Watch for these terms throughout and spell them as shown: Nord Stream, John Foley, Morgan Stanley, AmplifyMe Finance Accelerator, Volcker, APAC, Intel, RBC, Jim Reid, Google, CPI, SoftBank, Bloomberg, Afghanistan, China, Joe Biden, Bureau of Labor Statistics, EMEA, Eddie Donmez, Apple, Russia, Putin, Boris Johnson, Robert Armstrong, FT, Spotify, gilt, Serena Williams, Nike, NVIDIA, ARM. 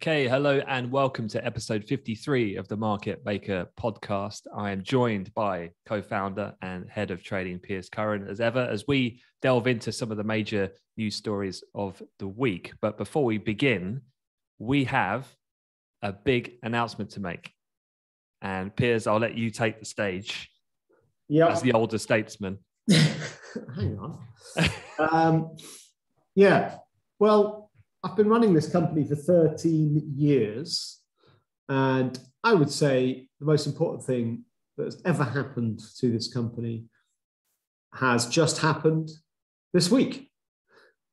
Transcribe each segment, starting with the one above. Okay, hello and welcome to episode 53 of the Market Maker podcast. I am joined by co-founder and head of trading Piers Curran as ever as we delve into some of the major news stories of the week. But before we begin, we have a big announcement to make. And Piers, I'll let you take the stage as the older statesman. Hang on. Well, I've been running this company for 13 years, and I would say the most important thing that has ever happened to this company has just happened this week.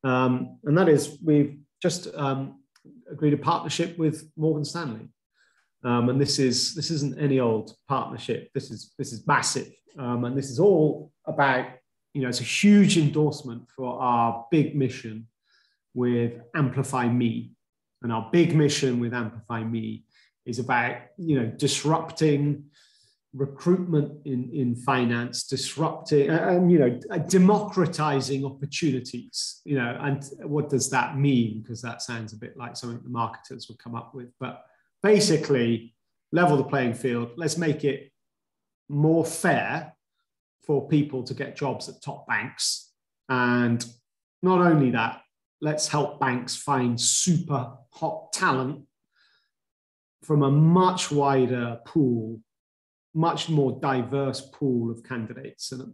And that is we've just agreed a partnership with Morgan Stanley. And this isn't any old partnership. This is massive. And this is all about, it's a huge endorsement for our big mission with AmplifyMe. And our big mission with AmplifyMe is about, disrupting recruitment in finance, disrupting and, democratizing opportunities, and what does that mean? Because that sounds a bit like something the marketers would come up with, but basically level the playing field. Let's make it more fair for people to get jobs at top banks. And not only that, let's help banks find super hot talent from a much wider pool, much more diverse pool of candidates. And,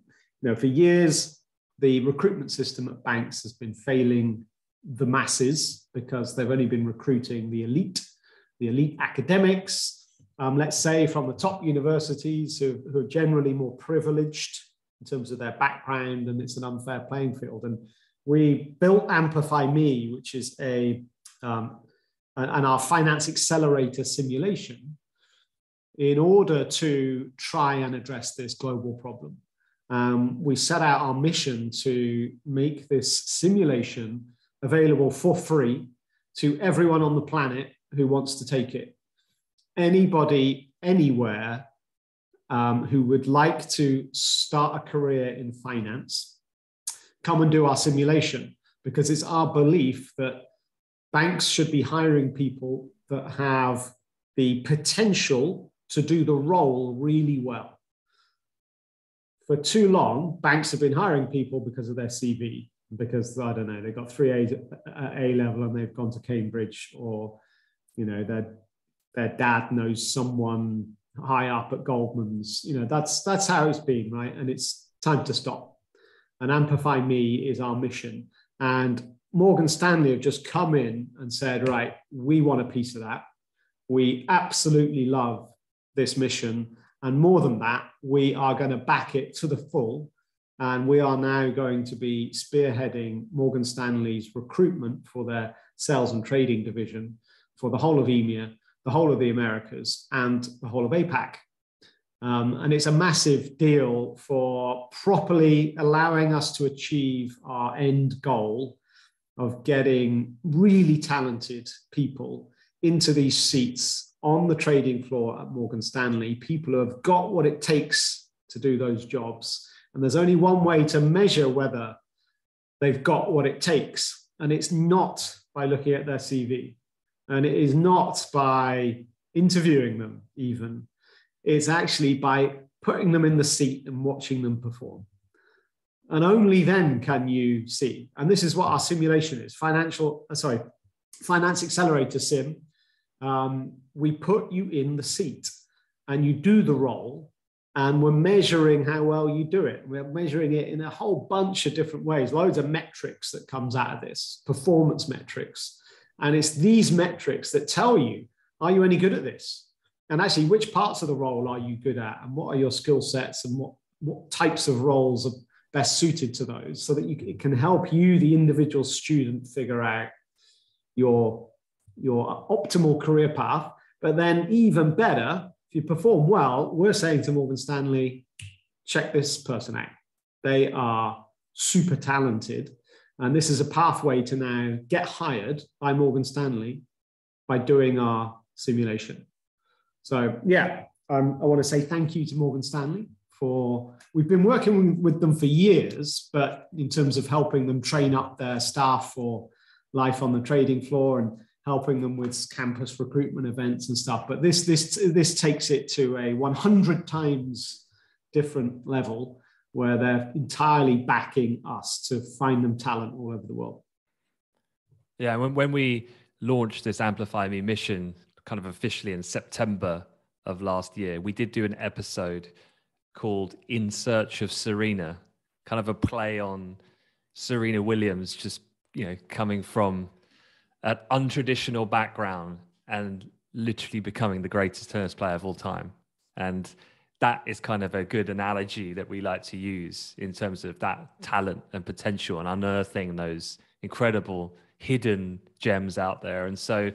for years, the recruitment system at banks has been failing the masses because they've only been recruiting the elite academics, let's say from the top universities who are generally more privileged in terms of their background, and it's an unfair playing field. And we built AmplifyMe, which is our finance accelerator simulation, in order to try and address this global problem. We set out our mission to make this simulation available for free to everyone on the planet who wants to take it. Anybody, anywhere, who would like to start a career in finance, come and do our simulation, because it's our belief that banks should be hiring people that have the potential to do the role really well. For too long, banks have been hiring people because of their CV, because, they got 3 A's at A level and they've gone to Cambridge, or, their dad knows someone high up at Goldman's. That's how it's been, right? And it's time to stop. And AmplifyMe is our mission. And Morgan Stanley have just come in and said, right, we want a piece of that. We absolutely love this mission. And more than that, we are going to back it to the full. And we are now going to be spearheading Morgan Stanley's recruitment for their sales and trading division for the whole of EMEA, the whole of the Americas, and the whole of APAC. And it's a massive deal for properly allowing us to achieve our end goal of getting really talented people into these seats on the trading floor at Morgan Stanley, people who have got what it takes to do those jobs. And there's only one way to measure whether they've got what it takes. And it's not by looking at their CV. And it is not by interviewing them even. It's actually by putting them in the seat and watching them perform. And only then can you see. And this is what our simulation is. Finance Accelerator Sim. We put you in the seat and you do the role, and we're measuring how well you do it. We're measuring it in a whole bunch of different ways, loads of metrics that comes out of this, performance metrics. And it's these metrics that tell you, are you any good at this? And actually, which parts of the role are you good at, and what are your skill sets, and what types of roles are best suited to those, so that it can help you, the individual student, figure out your optimal career path. But then even better, if you perform well, we're saying to Morgan Stanley, check this person out. They are super talented. And this is a pathway to now get hired by Morgan Stanley by doing our simulation. So I want to say thank you to Morgan Stanley for, we've been working with them for years, but in terms of helping them train up their staff for life on the trading floor. And helping them with campus recruitment events and stuff. But this takes it to a 100 times different level where they're entirely backing us to find them talent all over the world. Yeah, when we launched this AmplifyMe mission kind of officially in September of last year, we did do an episode called In Search of Serena, kind of a play on Serena Williams, just, you know, coming from an untraditional background and literally becoming the greatest tennis player of all time. And that is kind of a good analogy that we like to use in terms of that talent and potential and unearthing those incredible hidden gems out there. And so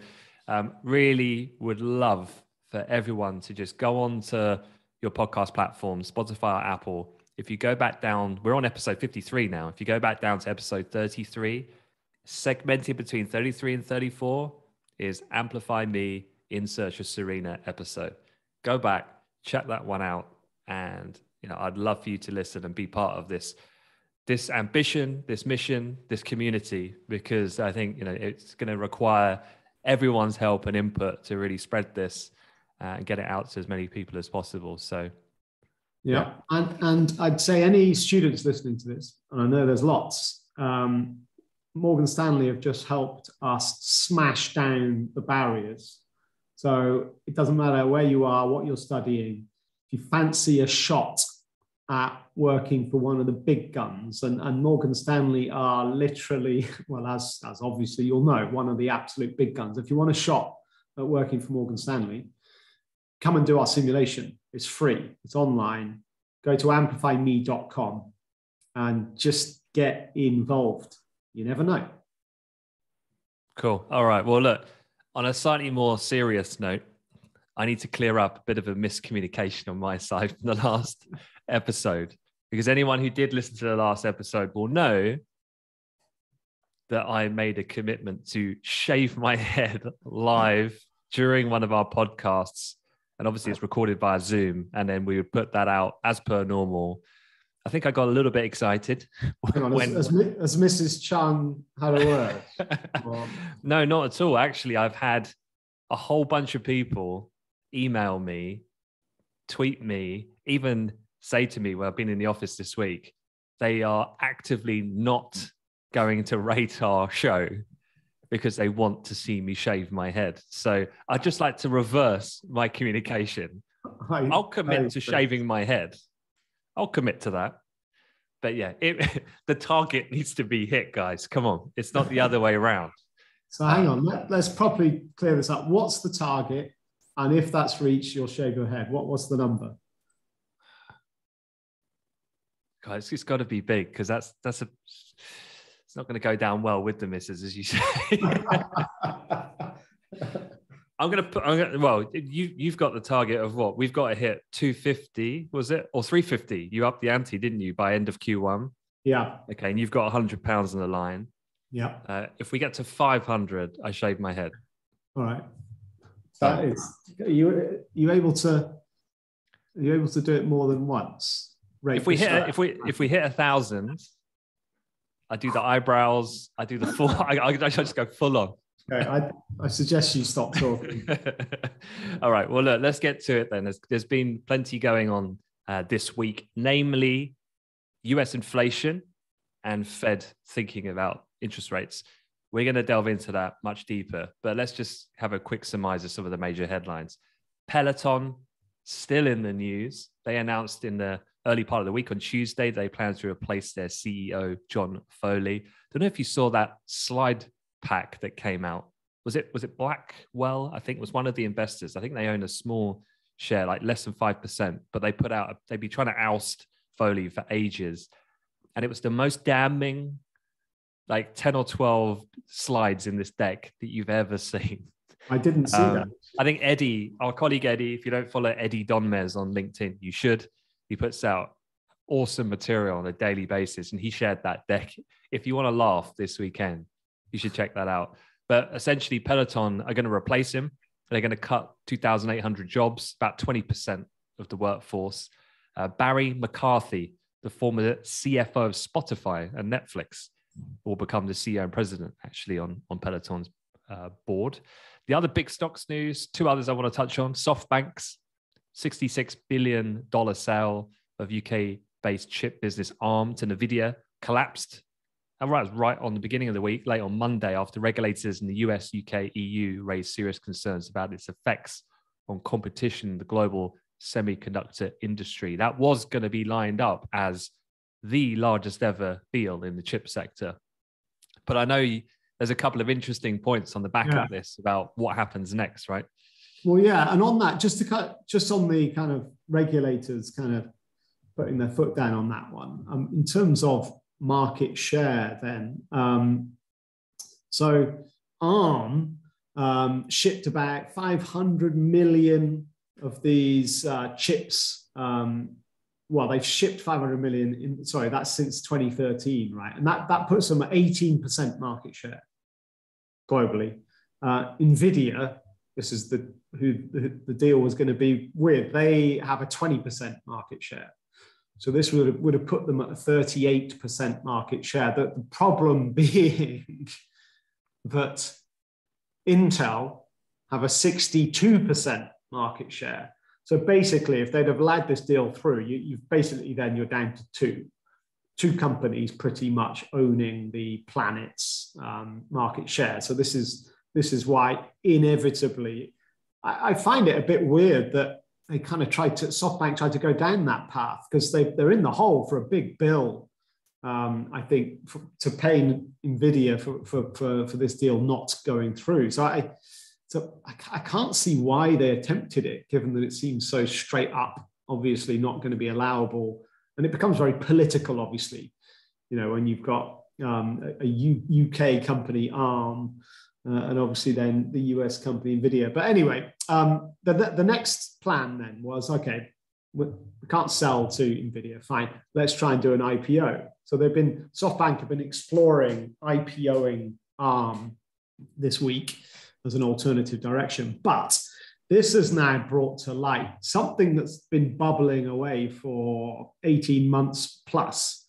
really would love for everyone to just go on to your podcast platform, Spotify or Apple. If you go back down, we're on episode 53 now. If you go back down to episode 33, segmented between 33 and 34 is Amplify Me In Search of Serena episode. Go back, check that one out. And, you know, I'd love for you to listen and be part of this ambition, this mission, this community, because I think, you know, it's going to require everyone's help and input to really spread this and get it out to as many people as possible. So, yeah. And I'd say any students listening to this, and I know there's lots, Morgan Stanley have just helped us smash down the barriers. So it doesn't matter where you are, what you're studying, if you fancy a shot at working for one of the big guns, and Morgan Stanley are literally, well, as obviously you'll know, one of the absolute big guns. If you want a shot at working for Morgan Stanley, come and do our simulation. It's free. It's online. Go to amplifyme.com and just get involved. You never know. Cool. All right. Well, look, on a slightly more serious note, I need to clear up a bit of a miscommunication on my side from the last episode, because anyone who did listen to the last episode will know that I made a commitment to shave my head live during one of our podcasts. And obviously it's recorded by Zoom, and then we would put that out as per normal. I think I got a little bit excited. As Mrs. Chung had a word. Or... No, not at all. Actually, I've had a whole bunch of people email me, tweet me, even say to me, well, I've been in the office this week, they are actively not going to rate our show because they want to see me shave my head. So I'd just like to reverse my communication. I'll commit to shaving my head. I'll commit to that. But yeah, the target needs to be hit, guys. Come on. It's not the other way around. So hang on, let's properly clear this up. What's the target? And if that's reached, you'll shave your head. What's the number? God, it's got to be big, because that's it's not going to go down well with the missus, as you say. Well, you've got the target of what? We've got to hit 250, was it? Or 350. You upped the ante, didn't you, by end of Q1? Yeah. Okay, and you've got £100 on the line. Yeah. If we get to 500, I shave my head. All right. That is, are you able to do it more than once? Right. If we hit 1,000, I do the eyebrows. I do the full. I just go full on. Okay. I suggest you stop talking. All right. Well, look. Let's get to it then. There's been plenty going on this week, namely U.S. inflation and Fed thinking about interest rates. We're going to delve into that much deeper, but let's just have a quick surmise of some of the major headlines. Peloton, still in the news. They announced in the early part of the week on Tuesday, they plan to replace their CEO, John Foley. I don't know if you saw that slide pack that came out. Was it Blackwell? I think was one of the investors. I think they own a small share, like less than 5%, but they put out, they'd be trying to oust Foley for ages. And it was the most damning, like 10 or 12 slides in this deck that you've ever seen. I didn't see that. I think Eddie, our colleague Eddie, if you don't follow Eddie Donmez on LinkedIn, you should. He puts out awesome material on a daily basis, and he shared that deck. If you want to laugh this weekend, you should check that out. But essentially, Peloton are going to replace him. They're going to cut 2,800 jobs, about 20% of the workforce. Barry McCarthy, the former CFO of Spotify and Netflix, will become the CEO and president, actually, on Peloton's board. The other big stocks news, two others I want to touch on. SoftBank's $66 billion sale of UK-based chip business ARM to NVIDIA collapsed. And that was right on the beginning of the week, late on Monday, after regulators in the US, UK, EU raised serious concerns about its effects on competition in the global semiconductor industry. That was going to be lined up as the largest ever deal in the chip sector. But I know there's a couple of interesting points on the back of this about what happens next, right? Well, yeah. And on that, just on the kind of regulators kind of putting their foot down on that one, in terms of market share then, so ARM shipped about 500 million of these chips. Well, they've shipped 500 million, that's since 2013, right? And that puts them at 18% market share globally. NVIDIA, this is who the deal was going to be with, they have a 20% market share. So this would have put them at a 38% market share. The problem being that Intel have a 62% market share. So basically, if they'd have led this deal through, you've basically then you're down to two companies pretty much owning the planet's market share. So this is why inevitably, I find it a bit weird that they kind of SoftBank tried to go down that path, because they're in the hole for a big bill, I think, to pay NVIDIA for this deal not going through. So I can't see why they attempted it, given that it seems so straight up, obviously not going to be allowable. And it becomes very political, obviously, when you've got a UK company, ARM, and obviously then the US company, NVIDIA. But anyway, the next plan then was, okay, we can't sell to NVIDIA, fine, let's try and do an IPO. So SoftBank have been exploring IPOing ARM this week as an alternative direction. But this has now brought to light something that's been bubbling away for 18 months plus,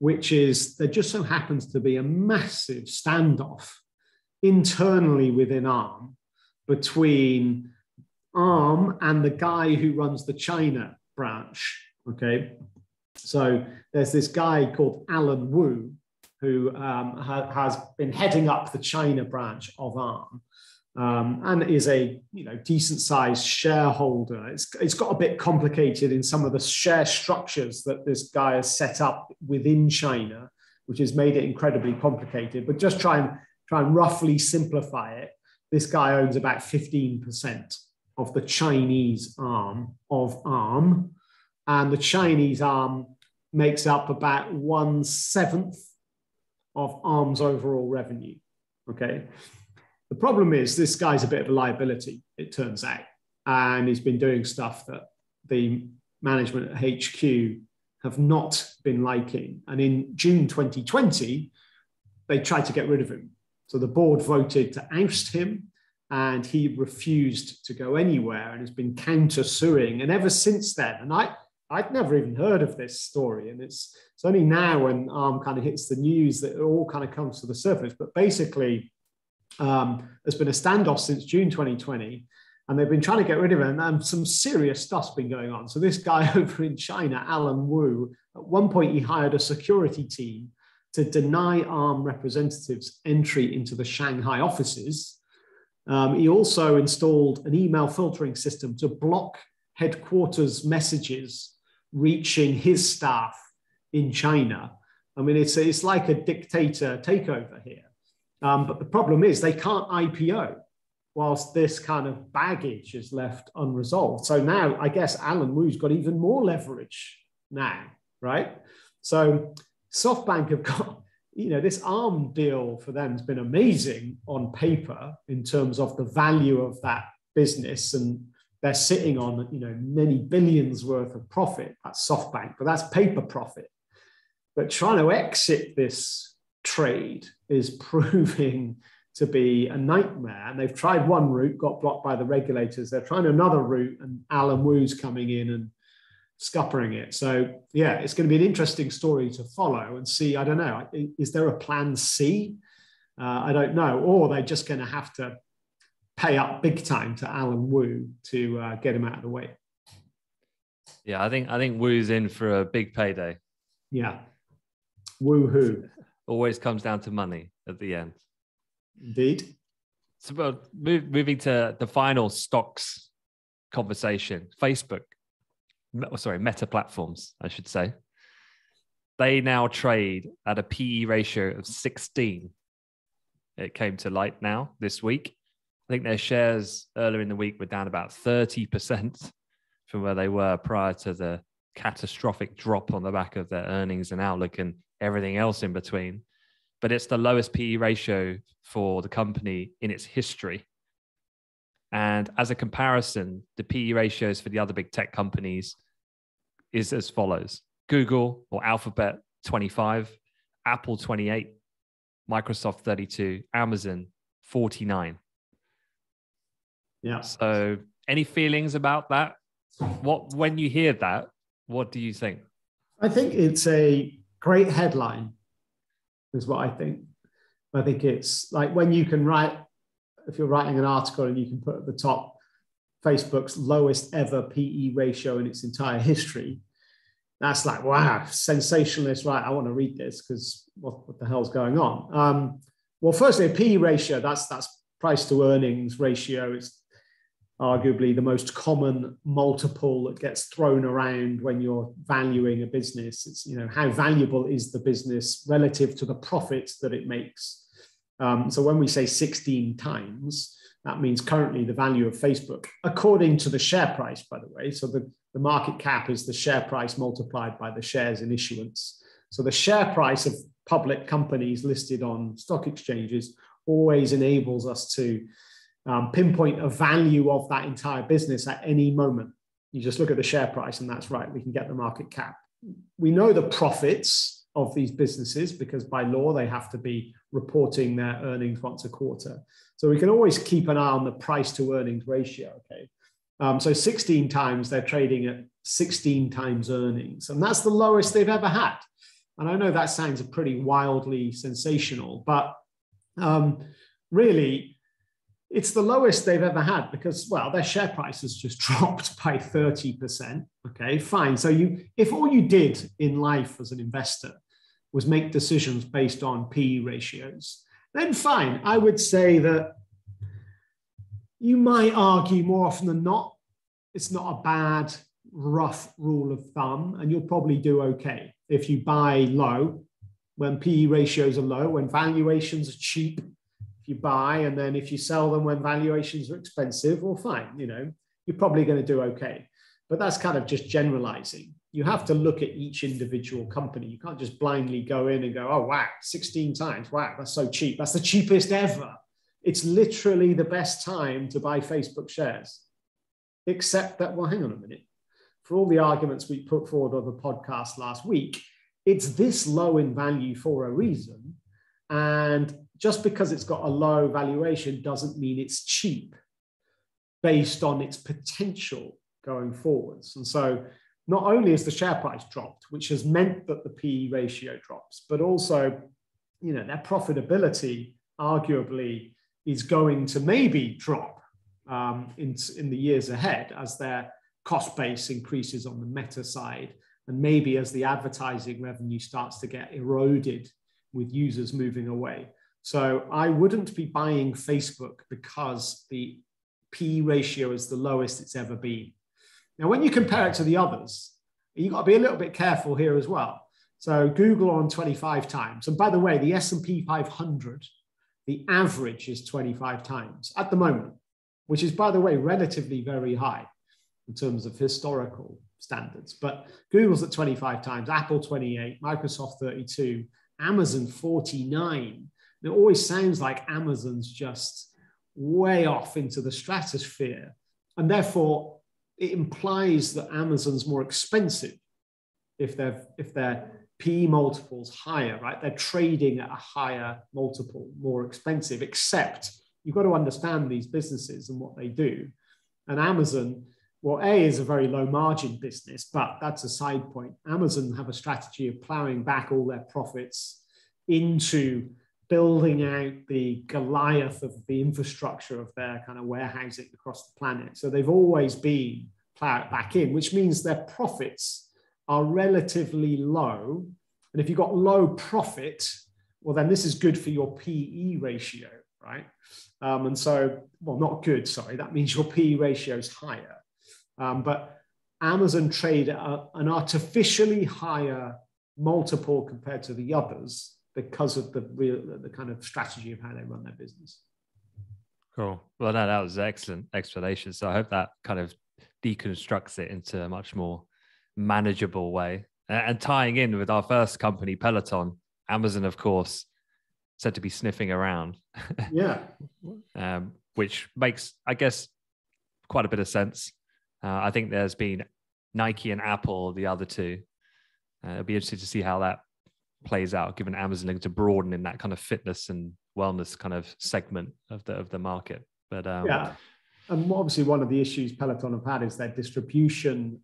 which is there just so happens to be a massive standoff internally within ARM, between ARM and the guy who runs the China branch. Okay, so there's this guy called Alan Wu, who has been heading up the China branch of ARM, and is a decent sized shareholder. It's got a bit complicated in some of the share structures that this guy has set up within China, which has made it incredibly complicated. But just try and roughly simplify it, this guy owns about 15% of the Chinese arm of ARM, and the Chinese arm makes up about 1/7 of ARM's overall revenue, okay? The problem is this guy's a bit of a liability, it turns out, and he's been doing stuff that the management at HQ have not been liking. And in June 2020, they tried to get rid of him. So the board voted to oust him, and he refused to go anywhere and has been counter-suing. And ever since then, and I'd never even heard of this story, and it's only now when ARM kind of hits the news that it all kind of comes to the surface. But basically, there's been a standoff since June 2020, and they've been trying to get rid of him, and some serious stuff's been going on. So this guy over in China, Alan Wu, at one point he hired a security team to deny ARM representatives entry into the Shanghai offices. He also installed an email filtering system to block headquarters messages reaching his staff in China. I mean, it's like a dictator takeover here. But the problem is they can't IPO whilst this kind of baggage is left unresolved. So now I guess Alan Wu's got even more leverage now, right? So SoftBank have got, this ARM deal for them has been amazing on paper in terms of the value of that business, and they're sitting on, many billions worth of profit. That's SoftBank, but that's paper profit. But trying to exit this trade is proving to be a nightmare. And they've tried one route, got blocked by the regulators. They're trying another route, and Alan Wu's coming in and scuppering it. So yeah, it's going to be an interesting story to follow and see. I don't know, is there a plan C? I don't know. Or they're just going to have to pay up big time to Alan Wu to get him out of the way. Yeah, I think Wu's in for a big payday. Yeah. Woo-hoo. Always comes down to money at the end. Indeed. So moving to the final stocks conversation, Facebook, sorry, Meta Platforms, I should say. They now trade at a PE ratio of 16. It came to light now this week. I think their shares earlier in the week were down about 30% from where they were prior to the catastrophic drop on the back of their earnings and outlook and everything else in between. But it's the lowest PE ratio for the company in its history. And as a comparison, the PE ratios for the other big tech companies is as follows. Google or Alphabet, 25, Apple, 28, Microsoft, 32, Amazon, 49. Yeah. So any feelings about that? When you hear that, what do you think? I think it's a great headline is what I think. I think it's like when you can write, if you're writing an article and you can put at the top, Facebook's lowest ever PE ratio in its entire history. That's like, wow, sensationalist, right? I want to read this because what the hell's going on? Well, firstly, a PE ratio, that's price to earnings ratio. It's arguably the most common multiple that gets thrown around when you're valuing a business. It's, you know, how valuable is the business relative to the profits that it makes? So when we say 16 times, that means currently the value of Facebook, according to the share price, by the way. So the market cap is the share price multiplied by the shares in issuance. So the share price of public companies listed on stock exchanges always enables us to pinpoint a value of that entire business at any moment. You just look at the share price and that's right, we can get the market cap. We know the profits of these businesses because by law they have to be reporting their earnings once a quarter. So we can always keep an eye on the price to earnings ratio, okay? So 16 times, they're trading at 16 times earnings and that's the lowest they've ever had. And I know that sounds pretty wildly sensational, but really, it's the lowest they've ever had because, well, their share price has just dropped by 30%. Okay, fine. So if all you did in life as an investor was make decisions based on PE ratios, then fine. I would say that you might argue more often than not, it's not a bad, rough rule of thumb, and you'll probably do okay if you buy low when PE ratios are low, when valuations are cheap. You buy, and then if you sell them when valuations are expensive, well, fine, you know, you're probably going to do okay. But that's kind of just generalizing. You have to look at each individual company. You can't just blindly go in and go, oh, wow, 16 times. Wow, that's so cheap. That's the cheapest ever. It's literally the best time to buy Facebook shares. Except that, well, hang on a minute. For all the arguments we put forward on the podcast last week, it's this low in value for a reason. And just because it's got a low valuation doesn't mean it's cheap based on its potential going forwards. And so not only is the share price dropped, which has meant that the PE ratio drops, but also, you know, their profitability arguably is going to maybe drop in the years ahead as their cost base increases on the Meta side, and maybe as the advertising revenue starts to get eroded with users moving away. So I wouldn't be buying Facebook because the PE ratio is the lowest it's ever been. Now, when you compare it to the others, you've got to be a little bit careful here as well. So Google on 25 times. And by the way, the S&P 500, the average is 25 times at the moment, which is, by the way, relatively very high in terms of historical standards. But Google's at 25 times, Apple 28, Microsoft 32, Amazon 49. It always sounds like Amazon's just way off into the stratosphere. And therefore, it implies that Amazon's more expensive if their PE multiple's higher, right? They're trading at a higher multiple, more expensive, except you've got to understand these businesses and what they do. And Amazon, well, A, is a very low margin business, but that's a side point. Amazon have a strategy of plowing back all their profits into building out the Goliath of the infrastructure of their kind of warehousing across the planet. So they've always been plowed back in, which means their profits are relatively low. And if you've got low profit, well, then this is good for your PE ratio, right? And so, well, not good, sorry. That means your PE ratio is higher. But Amazon trade at an artificially higher multiple compared to the others because of the kind of strategy of how they run their business. Cool. Well, no, that was excellent explanation. So I hope that kind of deconstructs it into a much more manageable way. And tying in with our first company, Peloton, Amazon, of course, said to be sniffing around. Yeah. Which makes, I guess, quite a bit of sense. I think there's been Nike and Apple, the other two. It'll be interesting to see how that plays out, given Amazon looking to broaden in that kind of fitness and wellness kind of segment of the market. But yeah, and obviously one of the issues Peloton have had is their distribution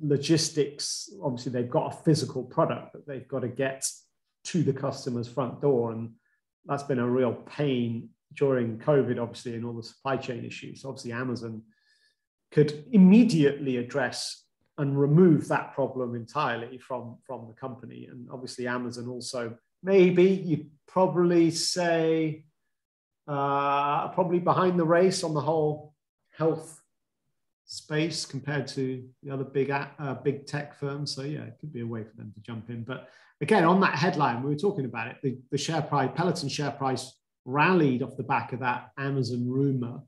logistics. Obviously, they've got a physical product that they've got to get to the customer's front door, and that's been a real pain during COVID, obviously, and all the supply chain issues. Obviously, Amazon could immediately address and remove that problem entirely from the company. And obviously Amazon also, maybe you probably say, probably behind the race on the whole health space compared to the other big tech firms. So yeah, it could be a way for them to jump in. But again, on that headline, we were talking about it, the share price, Peloton share price rallied off the back of that Amazon rumor.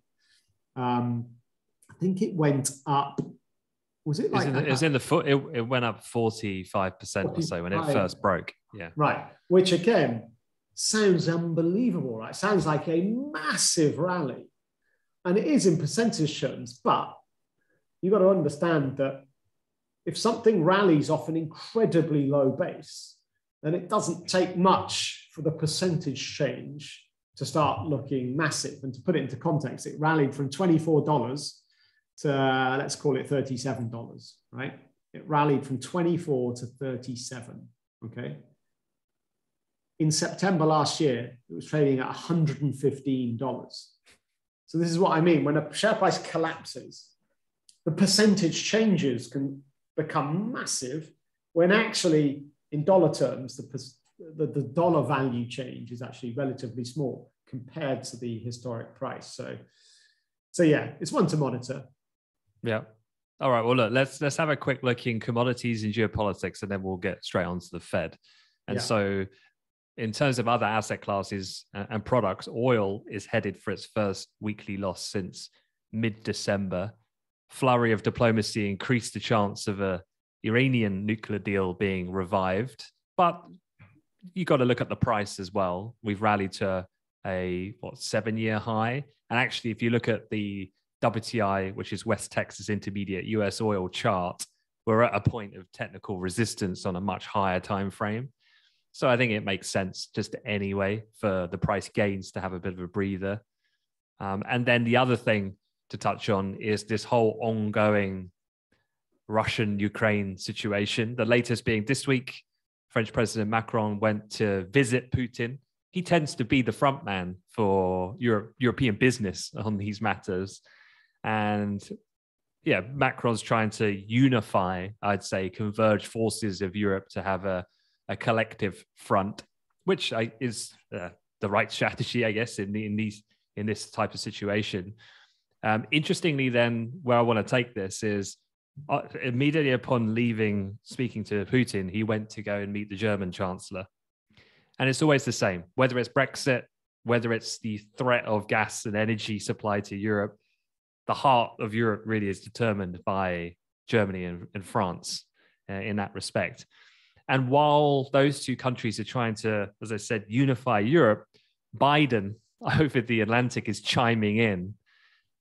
I think it went up. Was it like it went up 45% or so when it first broke. Yeah. Right. Which again sounds unbelievable, right? Sounds like a massive rally. And it is in percentage terms, but you've got to understand that if something rallies off an incredibly low base, then it doesn't take much for the percentage change to start looking massive. And to put it into context, it rallied from $24 to, let's call it $37, right? It rallied from 24 to 37, okay? In September last year, it was trading at $115. So this is what I mean. When a share price collapses, the percentage changes can become massive when actually, in dollar terms, the dollar value change is actually relatively small compared to the historic price. So yeah, it's one to monitor. Yeah. All right. Well, look, let's have a quick look in commodities and geopolitics, and then we'll get straight onto the Fed. And so in terms of other asset classes and products, oil is headed for its first weekly loss since mid-December. Flurry of diplomacy increased the chance of a Iranian nuclear deal being revived. But you got to look at the price as well. We've rallied to a 7-year high. And actually, if you look at the WTI, which is West Texas Intermediate US oil chart, we're at a point of technical resistance on a much higher time frame. So I think it makes sense just anyway for the price gains to have a bit of a breather. And then the other thing to touch on is this whole ongoing Russian-Ukraine situation. The latest being this week, French President Macron went to visit Putin. He tends to be the front man for European business on these matters. And yeah, Macron's trying to unify, I'd say, converge forces of Europe to have a collective front, which is the right strategy, I guess, in this type of situation. Interestingly, then, where I want to take this is immediately upon leaving, speaking to Putin, he went to go and meet the German Chancellor. And it's always the same, whether it's Brexit, whether it's the threat of gas and energy supply to Europe, the heart of Europe really is determined by Germany and France in that respect. And while those two countries are trying to, as I said, unify Europe, Biden over the Atlantic is chiming in,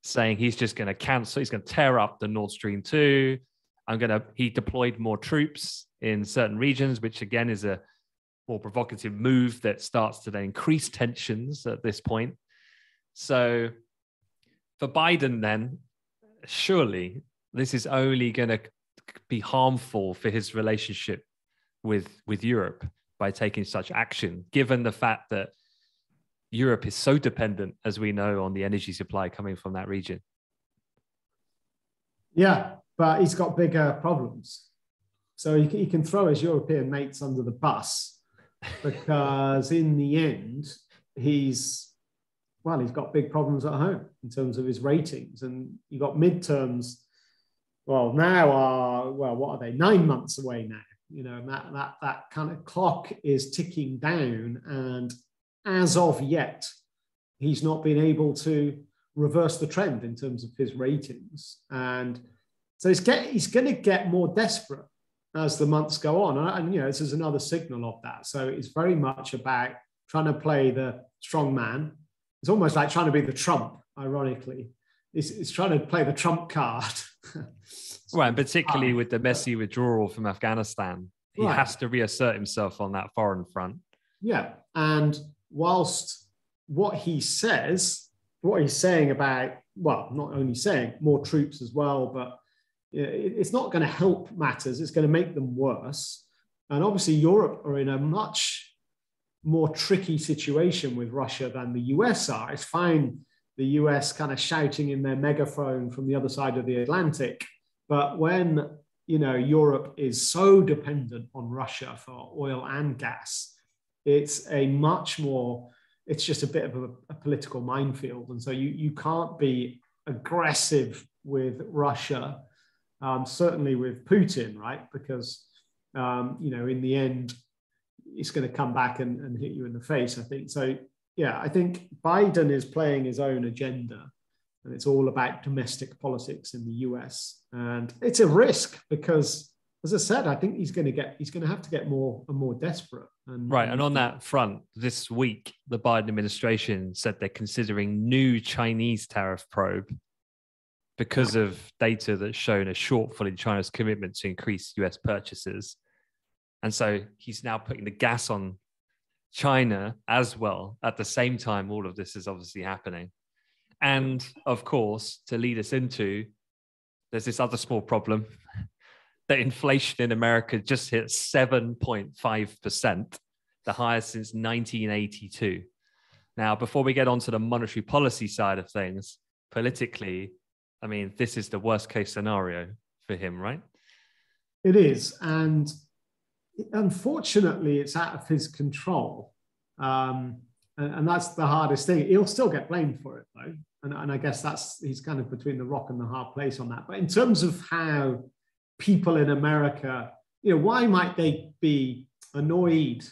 saying he's just going to cancel, he's going to tear up the Nord Stream 2. He deployed more troops in certain regions, which again is a more provocative move that starts to then increase tensions at this point. So for Biden then, surely this is only going to be harmful for his relationship with Europe by taking such action, given the fact that Europe is so dependent, as we know, on the energy supply coming from that region? Yeah, but he's got bigger problems. So he can throw his European mates under the bus because in the end, he's got big problems at home in terms of his ratings. And you got midterms, well, what are they, 9 months away now? You know, and that kind of clock is ticking down. And as of yet, he's not been able to reverse the trend in terms of his ratings. And so he's going to get more desperate as the months go on. And, you know, this is another signal of that. So it's very much about trying to play the strong man. It's almost like trying to be the Trump, ironically. It's trying to play the Trump card. Right, and particularly with the messy withdrawal from Afghanistan, he has to reassert himself on that foreign front. Yeah, and whilst what he's saying about, well, not only saying more troops as well, but it's not going to help matters. It's going to make them worse. And obviously Europe are in a much more tricky situation with Russia than the US are. It's fine, the US kind of shouting in their megaphone from the other side of the Atlantic. But when, you know, Europe is so dependent on Russia for oil and gas, it's just a bit of a political minefield. And so you can't be aggressive with Russia, certainly with Putin, right? Because, you know, in the end, it's going to come back and hit you in the face, I think. So, yeah, I think Biden is playing his own agenda, and it's all about domestic politics in the US. And it's a risk because, as I said, I think he's going to have to get more and more desperate. And on that front, this week, the Biden administration said they're considering new Chinese tariff probe because of data that's shown a shortfall in China's commitment to increase US purchases. And so he's now putting the gas on China as well. At the same time, all of this is obviously happening. And of course, to lead us into, there's this other small problem that inflation in America just hit 7.5%, the highest since 1982. Now, before we get on to the monetary policy side of things, politically, I mean, this is the worst case scenario for him, right? It is. And unfortunately, it's out of his control. And that's the hardest thing. He'll still get blamed for it, though. And I guess he's kind of between the rock and the hard place on that. But in terms of how people in America, you know, why might they be annoyed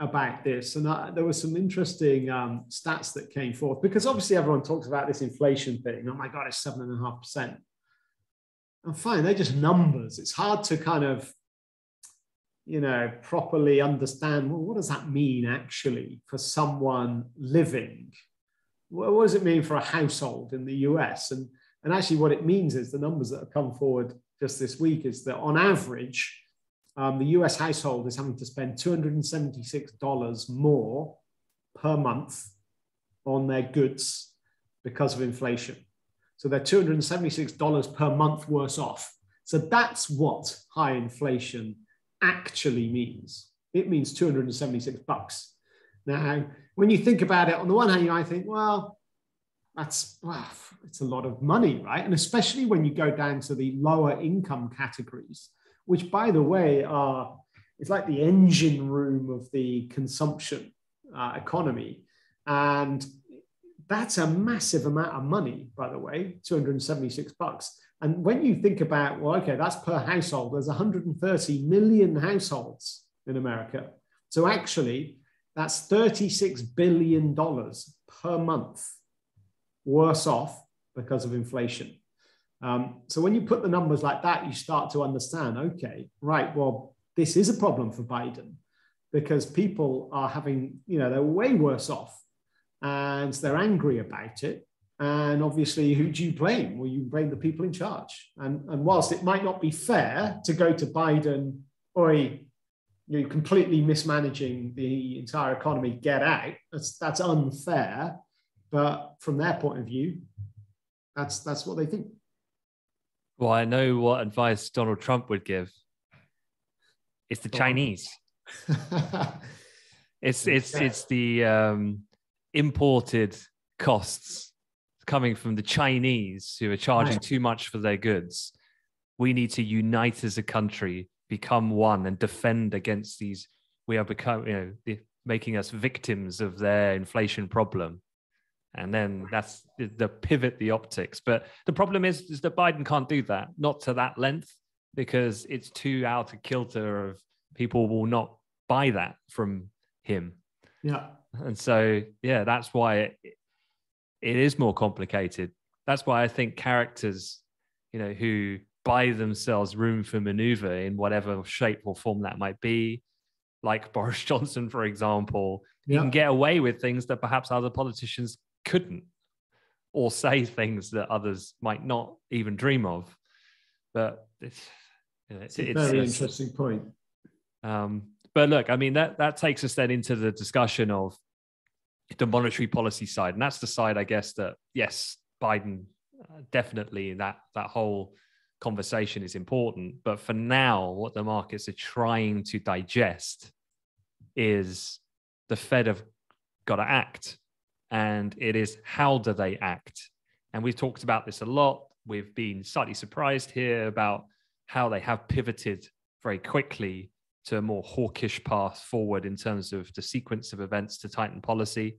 about this? And there were some interesting stats that came forth, because obviously everyone talks about this inflation thing. Oh my God, it's 7.5%. And fine, they're just numbers. It's hard to kind of, you know, properly understand, well, what does that mean actually for someone living? What does it mean for a household in the US? And actually what it means is the numbers that have come forward just this week is that on average, the US household is having to spend $276 more per month on their goods because of inflation. So they're $276 per month worse off. So that's what high inflation actually means. It means $276. Now, when you think about it, on the one hand, you might think, well, it's a lot of money, right? And especially when you go down to the lower income categories, which, by the way, it's like the engine room of the consumption economy. And that's a massive amount of money, by the way, $276. And when you think about, well, okay, that's per household, there's 130 million households in America. So actually, that's $36 billion per month worse off because of inflation. So when you put the numbers like that, you start to understand, okay, right, well, this is a problem for Biden because people are having, you know, they're way worse off and they're angry about it. And obviously, who do you blame? Well, you blame the people in charge. And whilst it might not be fair to go to Biden, oi, you're completely mismanaging the entire economy, get out. That's unfair. But from their point of view, that's what they think. Well, I know what advice Donald Trump would give. It's the Chinese. It's the imported costs coming from the Chinese who are charging too much for their goods. We need to unite as a country, become one, and defend against these. We are making us victims of their inflation problem. And then that's the pivot, the optics. But the problem is that Biden can't do that, not to that length, because it's too out of kilter of people will not buy that from him. Yeah. And so, yeah, that's why it is more complicated. That's why I think characters, who buy themselves room for maneuver in whatever shape or form that might be, like Boris Johnson, for example, you can get away with things that perhaps other politicians couldn't, or say things that others might not even dream of. But it's a very interesting point. But look, I mean, that takes us then into the discussion of the monetary policy side. And that's the side, I guess, that, yes, Biden, definitely that whole conversation is important. But for now, what the markets are trying to digest is the Fed have got to act. And it is, how do they act? And we've talked about this a lot. We've been slightly surprised here about how they have pivoted very quickly to a more hawkish path forward in terms of the sequence of events to tighten policy.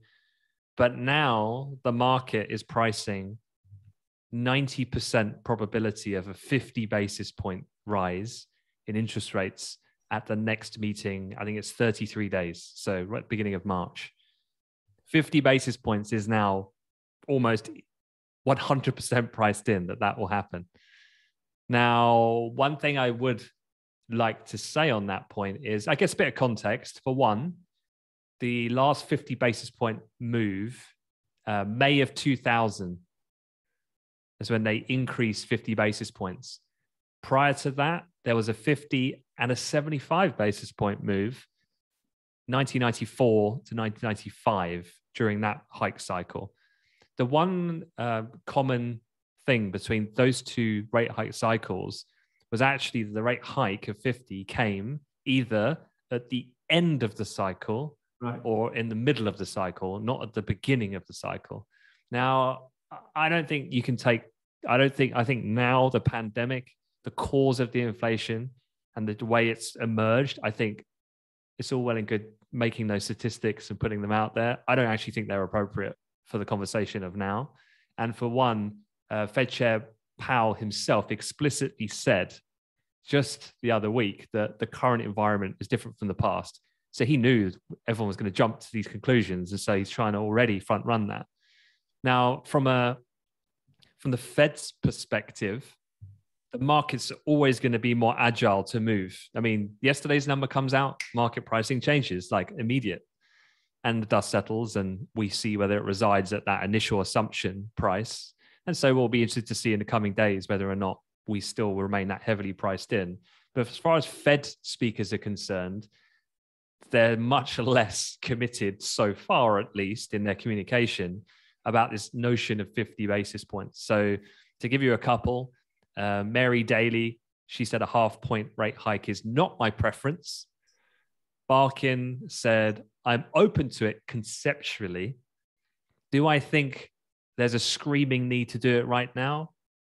But now the market is pricing 90% probability of a 50 basis point rise in interest rates at the next meeting. I think it's 33 days. So right at the beginning of March, 50 basis points is now almost 100% priced in that will happen. Now, one thing I would like to say on that point is, I guess, a bit of context. For one, the last 50 basis point move, May of 2000, is when they increased 50 basis points. Prior to that, there was a 50 and a 75 basis point move, 1994 to 1995, during that hike cycle. The one common thing between those two rate hike cycles was actually the rate hike of 50 came either at the end of the cycle or in the middle of the cycle, not at the beginning of the cycle. Now, I think now the pandemic, the cause of the inflation and the way it's emerged, I think it's all well and good making those statistics and putting them out there. I don't actually think they're appropriate for the conversation of now. And for one, Fed Chair Powell himself explicitly said just the other week that the current environment is different from the past. So he knew everyone was going to jump to these conclusions. And so he's trying to already front run that. Now, from the Fed's perspective, the markets are always going to be more agile to move. I mean, yesterday's number comes out, market pricing changes, like immediate, and the dust settles and we see whether it resides at that initial assumption price. And so we'll be interested to see in the coming days whether or not we still remain that heavily priced in. But as far as Fed speakers are concerned, they're much less committed, so far at least, in their communication about this notion of 50 basis points. So to give you a couple, Mary Daly, she said a 0.5 point rate hike is not my preference. Barkin said, I'm open to it conceptually. Do I think there's a screaming need to do it right now?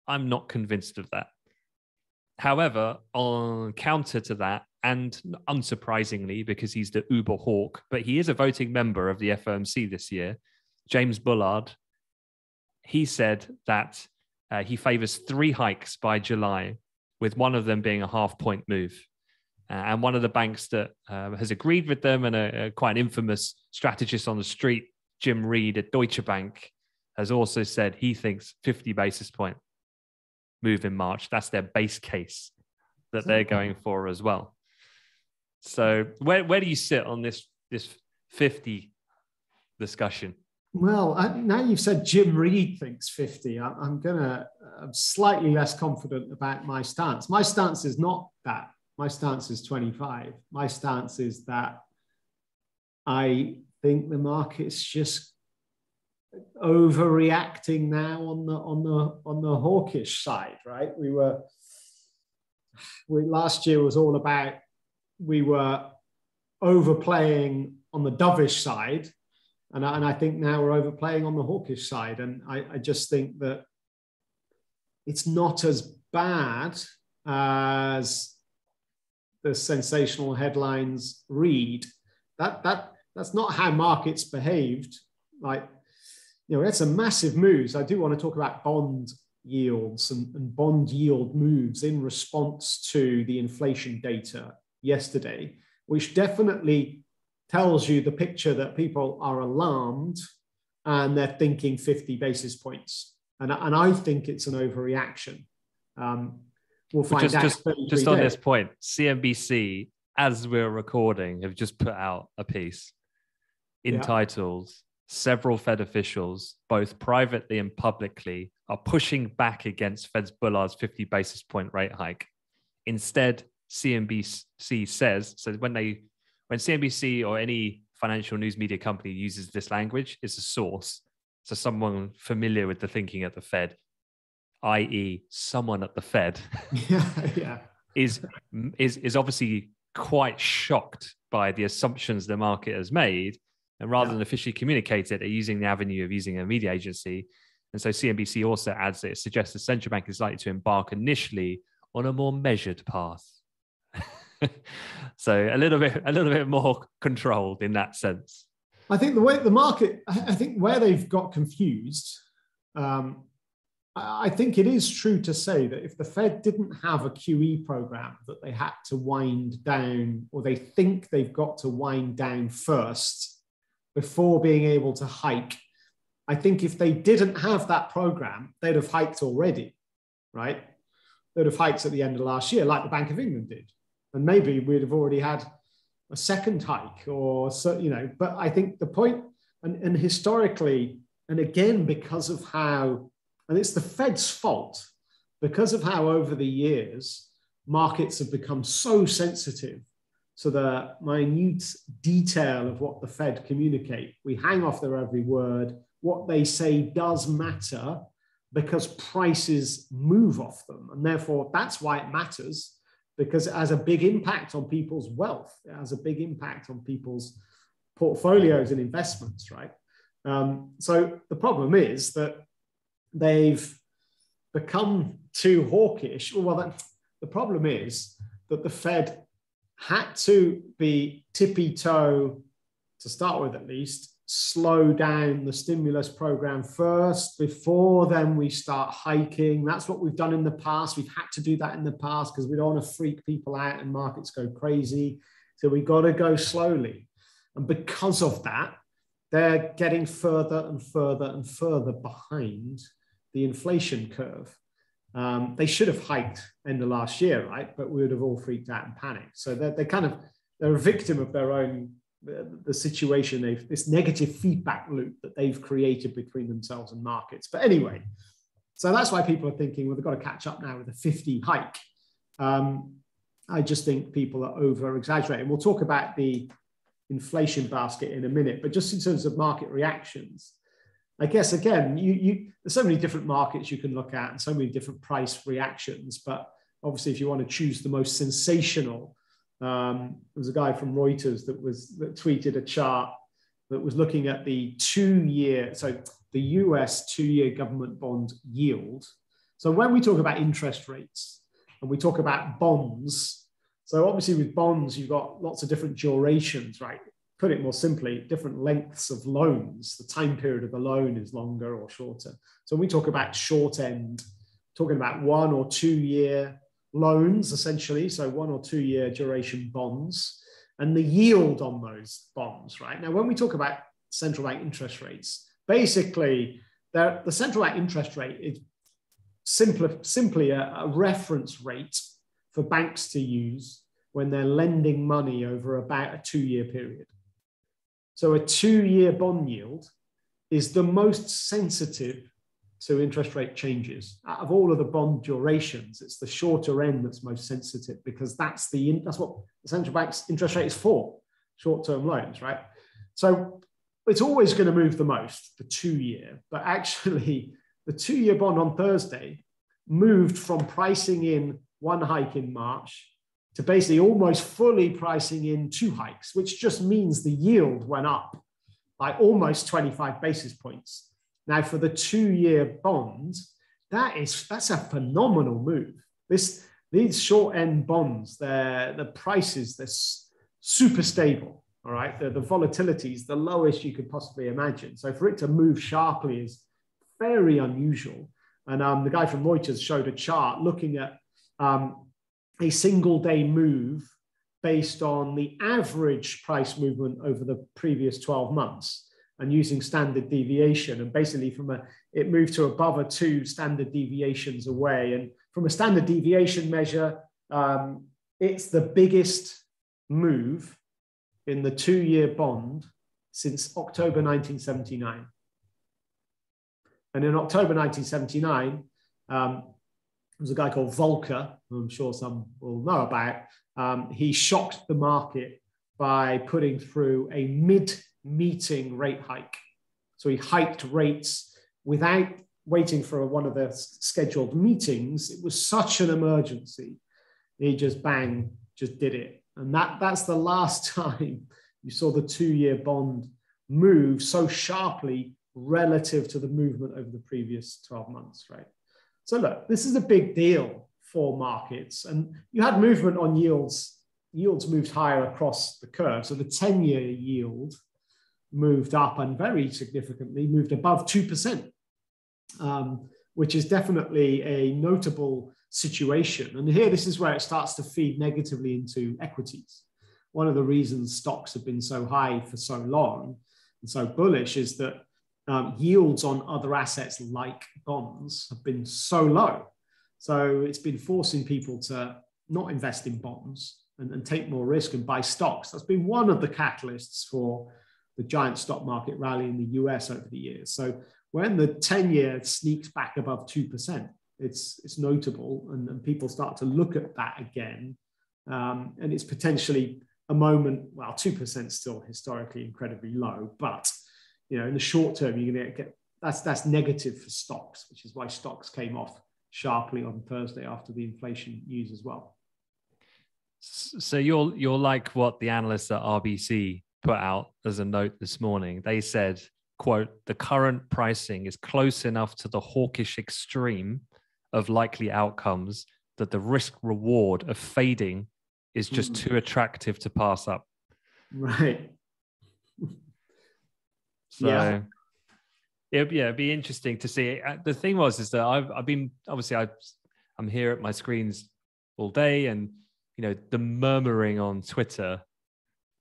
I'm not convinced of that. However, on counter to that, and unsurprisingly, because he's the Uber hawk, but he is a voting member of the FOMC this year, James Bullard, he said that he favors 3 hikes by July, with one of them being a 0.5 point move. And one of the banks that has agreed with them, and a quite an infamous strategist on the street, Jim Reid at Deutsche Bank, has also said he thinks 50 basis point move in March. That's their base case that they're going for as well. So where do you sit on this 50 discussion? Well, now you've said Jim Reid thinks 50, I'm slightly less confident about my stance. My stance is not that. My stance is 25. My stance is that I think the market's just overreacting now on the hawkish side, right? Last year was all about, we were overplaying on the dovish side. And I think now we're overplaying on the hawkish side. And I just think that it's not as bad as the sensational headlines read. That's not how markets behaved. Like, you know, it's a massive move. So I do want to talk about bond yields and bond yield moves in response to the inflation data yesterday, which definitely tells you the picture that people are alarmed and they're thinking 50 basis points. And I think it's an overreaction. We'll find out. Just on this point, CNBC, as we're recording, have just put out a piece entitled, "Several Fed officials, both privately and publicly, are pushing back against Fed's Bullard's 50 basis point rate hike." Instead, CNBC says, so when CNBC or any financial news media company uses this language, it's a source. So someone familiar with the thinking at the Fed, i.e. someone at the Fed, is obviously quite shocked by the assumptions the market has made. And rather than officially communicate it, they're using the avenue of using a media agency. And so CNBC also adds that it suggests the central bank is likely to embark initially on a more measured path. So a little bit more controlled in that sense. I think the way the market, I think where they've got confused, I think it is true to say that if the Fed didn't have a QE program that they had to wind down, or they think they've got to wind down first before being able to hike, I think if they didn't have that program, they'd have hiked already, right? They'd have hiked at the end of last year, like the Bank of England did. And maybe we'd have already had a second hike or so, you know, but I think the point, and historically, and again, because of how, and it's the Fed's fault, because of how over the years, markets have become so sensitive to the minute detail of what the Fed communicate. We hang off their every word. What they say does matter because prices move off them. And therefore, that's why it matters, because it has a big impact on people's wealth. It has a big impact on people's portfolios and investments, right? So the problem is that they've become too hawkish. The problem is that the Fed had to be tippy-toe, to start with at least, slow down the stimulus program first before then we start hiking. That's what we've done in the past. We've had to do that in the past because we don't want to freak people out and markets go crazy. So we got to go slowly. And because of that, they're getting further and further and further behind the inflation curve. They should have hiked end of last year, right? But we would have all freaked out and panicked. So they're a victim of their own the situation, this negative feedback loop that they've created between themselves and markets. But anyway, so that's why people are thinking, well, they've got to catch up now with a 50 hike. I just think people are over-exaggerating. We'll talk about the inflation basket in a minute, but just in terms of market reactions, I guess, again, there's so many different markets you can look at and so many different price reactions. But obviously, if you want to choose the most sensational, there was a guy from Reuters that tweeted a chart that was looking at the the US two-year government bond yield. So when we talk about interest rates and we talk about bonds, so obviously with bonds, you've got lots of different durations, right? Put it more simply, different lengths of loans. The time period of the loan is longer or shorter. So when we talk about short end, talking about 1 or 2 year loans, essentially, so 1 or 2 year duration bonds, and the yield on those bonds, right? Now, when we talk about central bank interest rates, basically, the central bank interest rate is simply a reference rate for banks to use when they're lending money over about a 2 year period. So a 2 year bond yield is the most sensitive to interest rate changes. Out of all of the bond durations, it's the shorter end that's most sensitive because that's what the central bank's interest rate is for, short-term loans, right? So it's always going to move the most, the 2 year, but actually the 2 year bond on Thursday moved from pricing in one hike in March to basically almost fully pricing in two hikes, which just means the yield went up by almost 25 basis points. Now, for the two-year bond, that's a phenomenal move. These short-end bonds, the prices, they're super stable, all right? The volatility is the lowest you could possibly imagine. So for it to move sharply is very unusual. And the guy from Reuters showed a chart looking at a single-day move based on the average price movement over the previous 12 months and using standard deviation. And basically it moved to above or two standard deviations away. And from a standard deviation measure, it's the biggest move in the two-year bond since October 1979. And in October 1979, there was a guy called Volcker, who I'm sure some will know about. He shocked the market by putting through a mid-meeting rate hike. So he hiked rates without waiting for one of the scheduled meetings. It was such an emergency. He just just did it. And that's the last time you saw the two-year bond move so sharply relative to the movement over the previous 12 months, right? So look, this is a big deal for markets. And you had movement on yields. Yields moved higher across the curve. So the 10-year yield moved up and very significantly moved above 2%. Which is definitely a notable situation. And here, this is where it starts to feed negatively into equities. One of the reasons stocks have been so high for so long and so bullish is that yields on other assets like bonds have been so low. So it's been forcing people to not invest in bonds and take more risk and buy stocks. That's been one of the catalysts for the giant stock market rally in the US over the years. So when the 10-year sneaks back above 2%, it's notable, and people start to look at that again. And it's potentially a moment, well, 2% still historically incredibly low, but you know, in the short term, you're gonna get, that's negative for stocks, which is why stocks came off sharply on Thursday after the inflation news as well. So you're like what the analysts at RBC put out as a note this morning. They said, quote, the current pricing is close enough to the hawkish extreme of likely outcomes that the risk reward of fading is just too attractive to pass up. Right. So yeah, it'd be interesting to see. The thing is that I'm here at my screens all day, and you know, the murmuring on Twitter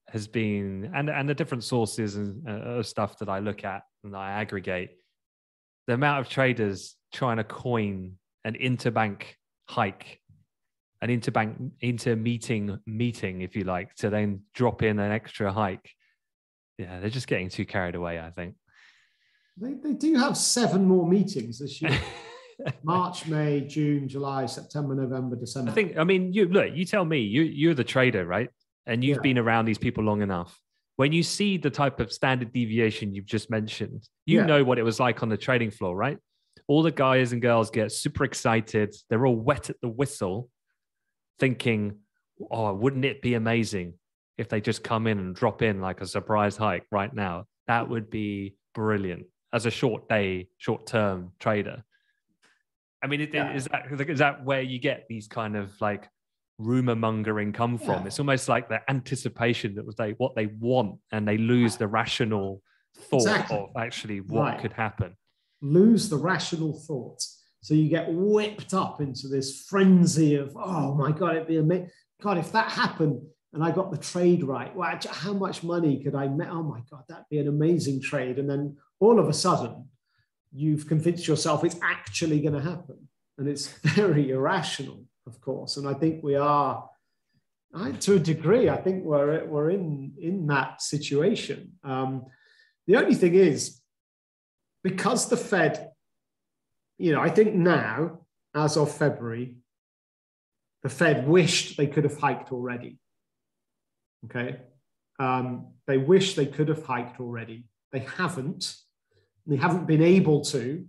has been, and the different sources and stuff that I look at and I aggregate, the amount of traders trying to coin an interbank hike, an interbank intermeeting, if you like, to then drop in an extra hike. Yeah, they're just getting too carried away, I think. They do have 7 more meetings this year. March, May, June, July, September, November, December. You tell me, you're the trader, right? And you've been around these people long enough. When you see the type of standard deviation you've just mentioned, you know what it was like on the trading floor, right? All the guys and girls get super excited. They're all wet at the whistle, thinking, oh, wouldn't it be amazing if they just come in and drop in like a surprise hike right now? That would be brilliant as a short-term trader. I mean, is that where you get these kind of like rumor mongering come from? Yeah. It's almost like the anticipation that was what they want, and they lose the rational thought of actually what could happen. Lose the rational thought. So you get whipped up into this frenzy of, oh my God, it'd be amazing. God, if that happened, and I got the trade right, well, how much money could I make? Oh my God, that'd be an amazing trade. And then all of a sudden, you've convinced yourself it's actually going to happen. And it's very irrational, of course. And I think we are, to a degree, I think we're in that situation. The only thing is, because the Fed, you know, I think now, as of February, the Fed wished they could have hiked already. Okay, they wish they could have hiked already. They haven't. They haven't been able to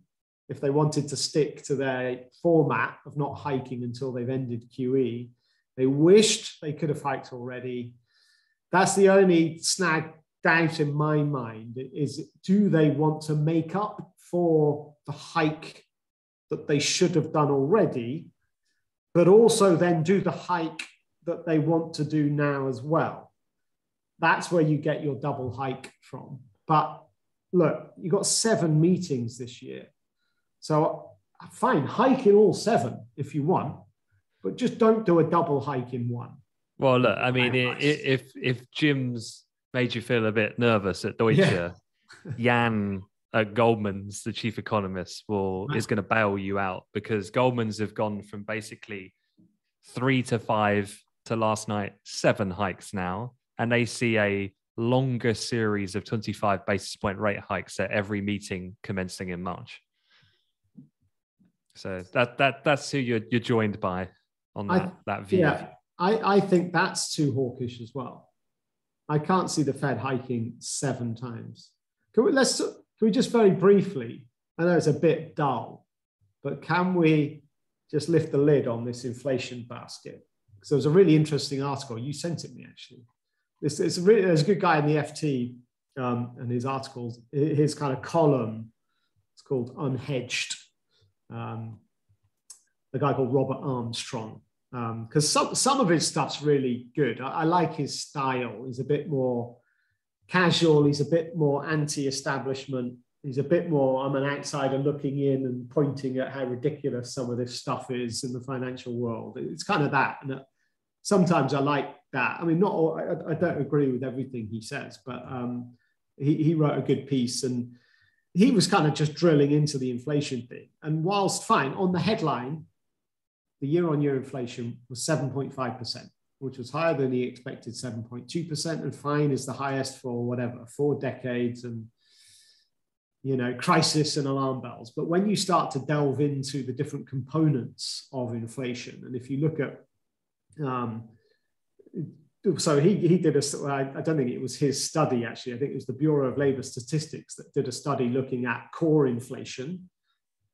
if they wanted to stick to their format of not hiking until they've ended QE. They wished they could have hiked already. That's the only snag doubt in my mind, is do they want to make up for the hike that they should have done already, but also then do the hike that they want to do now as well? That's where you get your double hike from. But look, you got 7 meetings this year. So fine, hike in all 7 if you want, but just don't do a double hike in one. Well, look, I mean, if Jim's made you feel a bit nervous at Deutsche, Jan at Goldman's, the chief economist, is going to bail you out, because Goldman's have gone from basically 3 to 5 to last night 7 hikes now, and they see a longer series of 25 basis point rate hikes at every meeting commencing in March. So that's who you're joined by on that view. Yeah, I think that's too hawkish as well. I can't see the Fed hiking 7 times. Can we just very briefly, I know it's a bit dull, but can we just lift the lid on this inflation basket? Because there was a really interesting article. You sent it me, actually. There's a good guy in the FT, and his articles, his kind of column, it's called Unhedged. A guy called Robert Armstrong. Because some of his stuff's really good. I like his style. He's a bit more casual. He's a bit more anti-establishment. He's a bit more, I'm an outsider looking in and pointing at how ridiculous some of this stuff is in the financial world. It's kind of that. And sometimes I like that. I mean, not all, I don't agree with everything he says, but he wrote a good piece, and he was kind of just drilling into the inflation thing. And whilst fine, on the headline, the year-on-year inflation was 7.5%, which was higher than he expected, 7.2%, and fine is the highest for whatever, 4 decades, and, you know, crisis and alarm bells. But when you start to delve into the different components of inflation, and if you look at, so he did a, I don't think it was his study, actually, I think it was the Bureau of Labor Statistics that did a study looking at core inflation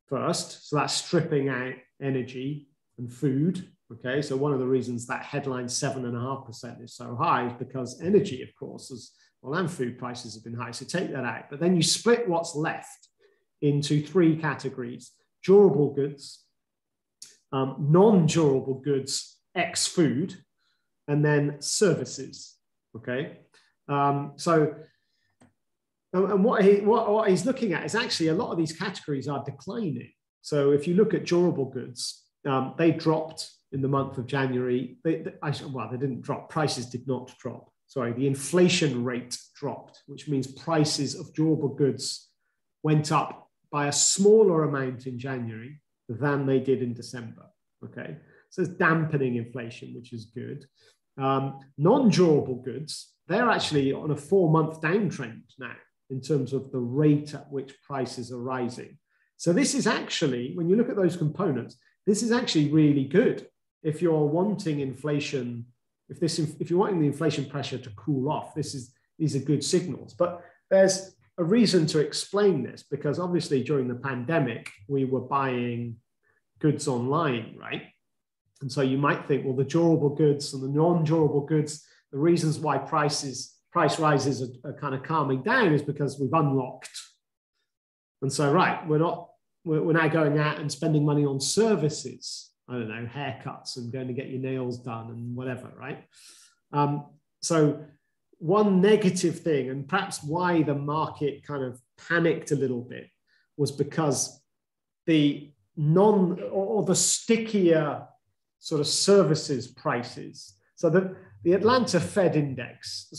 first. So that's stripping out energy and food. Okay, so one of the reasons that headline 7.5% is so high is because energy, of course, is, well, and food prices have been high. So take that out. But then you split what's left into 3 categories: durable goods, non-durable goods, ex food, and then services. Okay, and what he's looking at is actually a lot of these categories are declining. So if you look at durable goods, they dropped in the month of January. They didn't drop. Prices did not drop. Sorry, the inflation rate dropped, which means prices of durable goods went up by a smaller amount in January than they did in December. Okay, so it's dampening inflation, which is good. Non-durable goods, they're actually on a 4-month downtrend now in terms of the rate at which prices are rising. So this is actually, when you look at those components, this is actually really good if you're wanting inflation, if you're wanting the inflation pressure to cool off. These are good signals. But there's a reason to explain this, because obviously during the pandemic, we were buying goods online, right? And so you might think, well, the durable goods and the non-durable goods, the reasons why price rises are kind of calming down is because we've unlocked. And so, right, we're now going out and spending money on services. I don't know, haircuts and going to get your nails done and whatever, right? So one negative thing, and perhaps why the market kind of panicked a little bit, was because the the stickier sort of services prices. So the Atlanta Fed, which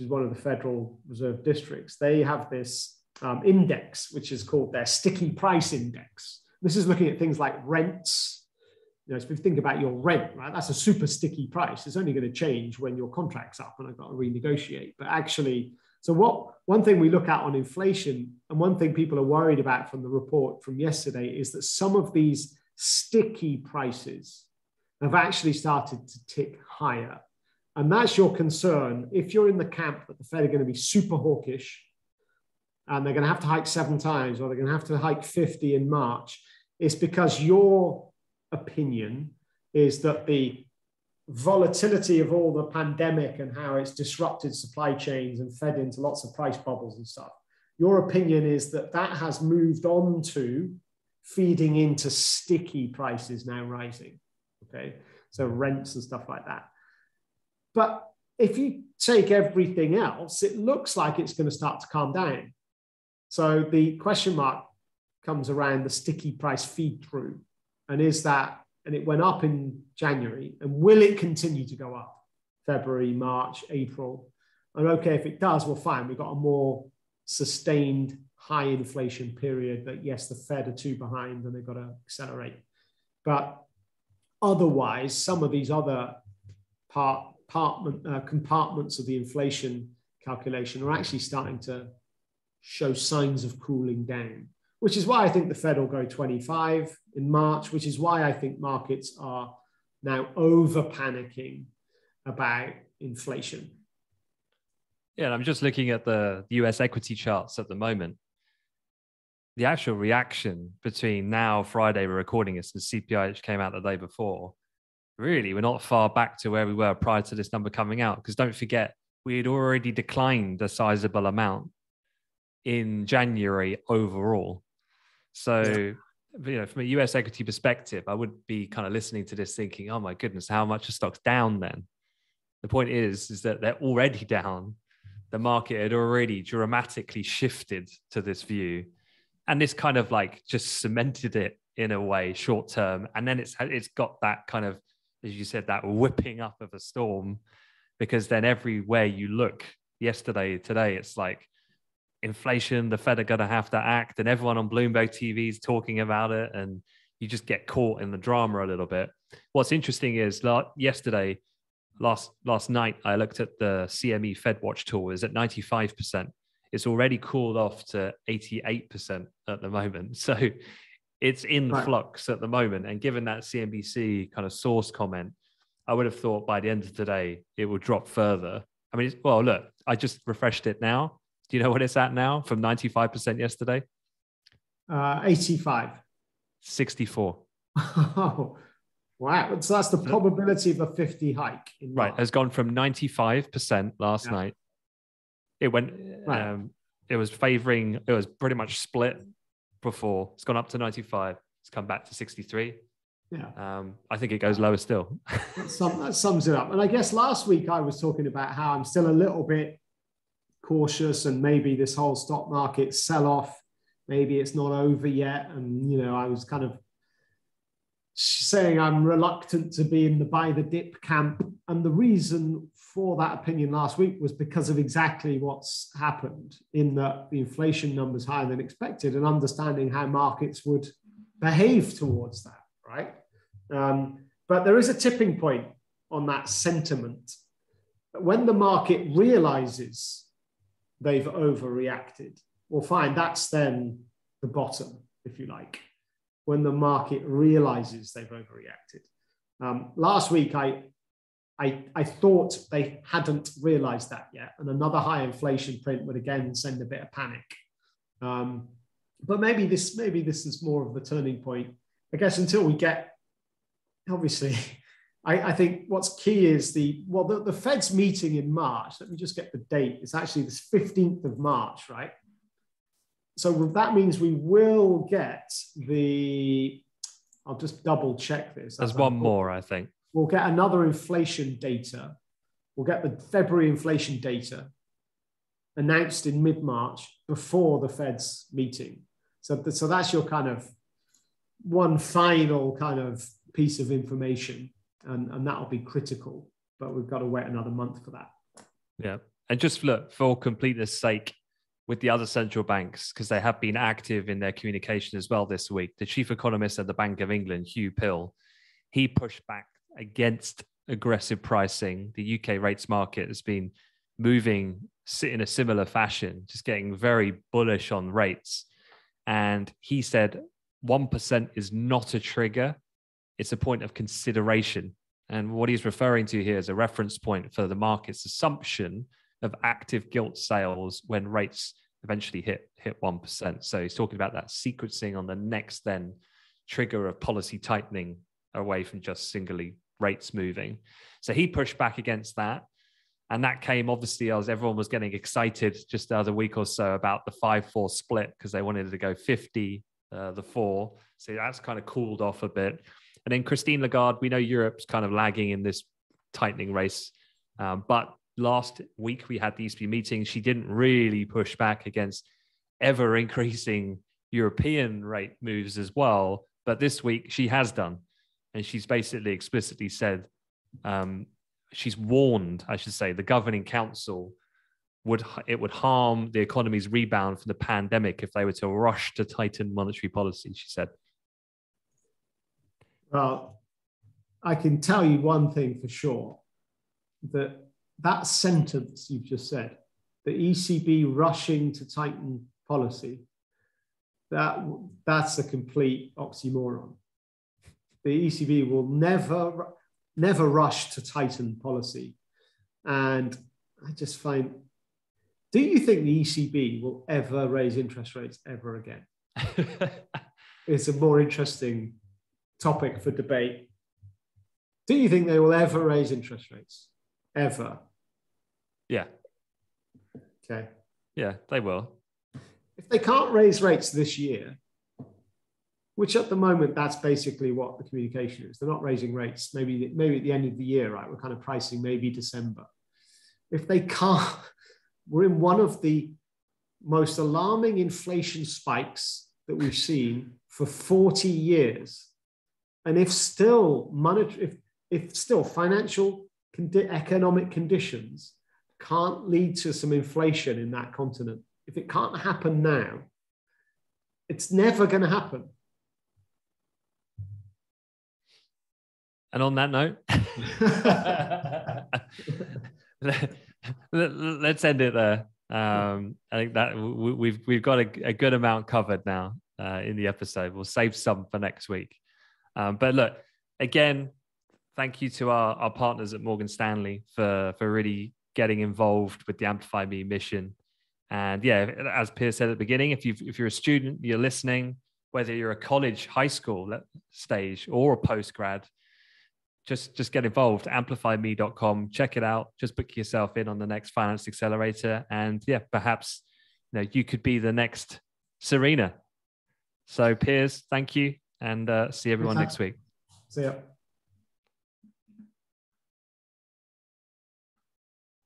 is one of the Federal Reserve districts, they have this index, which is called their sticky price index. This is looking at things like rents. You know, so if you think about your rent, right? That's a super sticky price. It's only going to change when your contract's up and I've got to renegotiate. But actually, so one thing we look at on inflation, and one thing people are worried about from the report from yesterday, is that some of these sticky prices have actually started to tick higher. And that's your concern. If you're in the camp that the Fed are going to be super hawkish, and they're going to have to hike 7 times, or they're going to have to hike 50 in March, it's because your opinion is that the volatility of all the pandemic and how it's disrupted supply chains and fed into lots of price bubbles and stuff, your opinion is that that has moved on to feeding into sticky prices now rising, okay? So rents and stuff like that. But if you take everything else, it looks like it's going to start to calm down. So the question mark comes around the sticky price feed through. And is that, and it went up in January, and will it continue to go up February, March, April? And okay, if it does, well, fine, we've got a more sustained high inflation period that yes, the Fed are too behind and they've got to accelerate. But otherwise, some of these other compartments of the inflation calculation are actually starting to show signs of cooling down, which is why I think the Fed will go 25 in March, which is why I think markets are now over panicking about inflation. Yeah, and I'm just looking at the US equity charts at the moment. The actual reaction between now, Friday, we're recording this, the CPI, which came out the day before, really, we're not far back to where we were prior to this number coming out. Because don't forget, we had already declined a sizable amount in January overall. So, you know, from a US equity perspective, I would be kind of listening to this thinking, oh my goodness, how much are stocks down then? The point is that they're already down. The market had already dramatically shifted to this view. And this kind of like just cemented it in a way short term. And then it's got that kind of, as you said, that whipping up of a storm, because then everywhere you look yesterday, today, it's like, inflation, the Fed are going to have to act, and everyone on Bloomberg TV is talking about it, and you just get caught in the drama a little bit. What's interesting is yesterday, last night, I looked at the CME Fed Watch tool. It's at 95%. It's already cooled off to 88% at the moment. So it's in flux at the moment. And given that CNBC kind of source comment, I would have thought by the end of today, it will drop further. I mean, well, look, I just refreshed it now. Do you know what it's at now from 95% yesterday? 85. 64. Oh, wow. So that's the probability of a 50 hike. Right. Has gone from 95% last night. It went, it was favoring, it was pretty much split before. It's gone up to 95. It's come back to 63. Yeah. I think it goes lower still. That sums it up. And I guess last week I was talking about how I'm still a little bit cautious, and maybe this whole stock market sell-off, maybe it's not over yet. And, you know, I was kind of saying I'm reluctant to be in the buy the dip camp. And the reason for that opinion last week was because of exactly what's happened, in that the inflation numbers higher than expected, and understanding how markets would behave towards that, right? But there is a tipping point on that sentiment. When the market realizes they've overreacted, well, fine, that's then the bottom, if you like, when the market realizes they've overreacted. Last week, I thought they hadn't realized that yet, and another high inflation print would again send a bit of panic. But maybe this is more of the turning point. I guess until we get, obviously, I think what's key is the Fed's meeting in March. Let me just get the date. It's actually this 15th of March, right? So that means we will get the, I'll just double check this. There's one more, I think. We'll get another inflation data. We'll get the February inflation data announced in mid-March before the Fed's meeting. So that's your kind of one final kind of piece of information. And that'll be critical, but we've got to wait another month for that. Yeah. And just look, for completeness sake, with the other central banks, because they have been active in their communication as well this week, the chief economist at the Bank of England, Hugh Pill, he pushed back against aggressive pricing. The UK rates market has been moving in a similar fashion, just getting very bullish on rates. And he said 1% is not a trigger. It's a point of consideration. And what he's referring to here is a reference point for the market's assumption of active gilt sales when rates eventually hit 1%. So he's talking about that sequencing on the next then trigger of policy tightening away from just singly rates moving. So he pushed back against that. And that came obviously as everyone was getting excited just the other week or so about the 5-4 split because they wanted to go 50, the 4. So that's kind of cooled off a bit. And then Christine Lagarde, we know Europe's kind of lagging in this tightening race. But last week we had the ECB meeting. She didn't really push back against ever increasing European rate moves as well. But this week she has done. And she's basically explicitly said, she's warned, I should say, the governing council would harm the economy's rebound from the pandemic if they were to rush to tighten monetary policy, she said. Well, I can tell you one thing for sure, that sentence you've just said, the ECB rushing to tighten policy, that's a complete oxymoron. The ECB will never rush to tighten policy. And I just find, do you think the ECB will ever raise interest rates ever again? It's a more interesting topic for debate. Do you think they will ever raise interest rates? Ever? Yeah. Okay. Yeah, they will. If they can't raise rates this year, which at the moment, that's basically what the communication is. They're not raising rates. Maybe at the end of the year, right? We're kind of pricing maybe December. If they can't, we're in one of the most alarming inflation spikes that we've seen for 40 years. And if still still financial economic conditions can't lead to some inflation in that continent, if it can't happen now, it's never going to happen. And on that note, let's end it there. I think that we've got a good amount covered now in the episode. We'll save some for next week. But look, again, thank you to our partners at Morgan Stanley for really getting involved with the Amplify Me mission. And yeah, as Piers said at the beginning, if you're a student, you're listening, whether you're a college, high school stage or a postgrad, just get involved. AmplifyMe.com. Check it out. Just book yourself in on the next Finance Accelerator. And yeah, perhaps you could be the next Serena. So Piers, thank you. And see everyone next week. See ya.